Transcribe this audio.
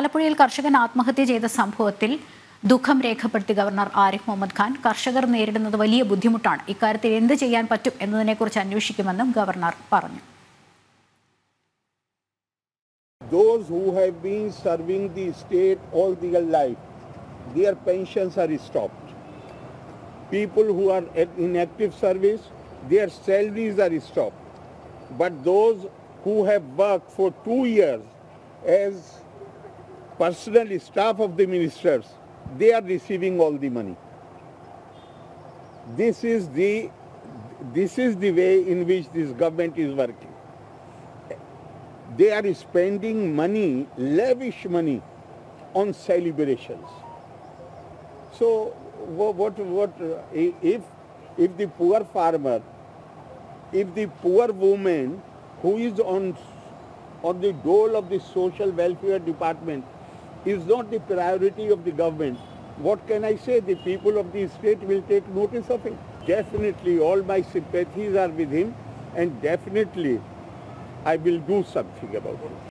ആലപ്പുഴയിൽ കർഷകൻ ആത്മഹത്യ ചെയ്ത സംഭവത്തിൽ ദുഃഖം രേഖപ്പെടുത്തി ഗവർണർ ആരിഫ് മുഹമ്മദ് ഖാൻ കർഷകർ നേരിടുന്നത് വലിയ ബുദ്ധിമുട്ടാണ്. ഇക്കാര്യത്തിൽ എന്ത് ചെയ്യാൻ പറ്റും എന്നതിനെക്കുറിച്ച് അന്വേഷിക്കുമെന്നും ഗവർണർ പറഞ്ഞു. Those who have been serving the state all their life, their pensions are stopped. People who are in active service, their salaries are stopped. But those who have worked for 2 years as personal staff of the ministers, they are receiving all the money. This is the way in which this government is working. They are spending money, lavish money, on celebrations. So, if the poor farmer, if the poor woman who is on the dole of the social welfare department is not the priority of the government, what can I say? The people of the state will take notice of it. Definitely, all my sympathies are with him, and definitely I will do something about it.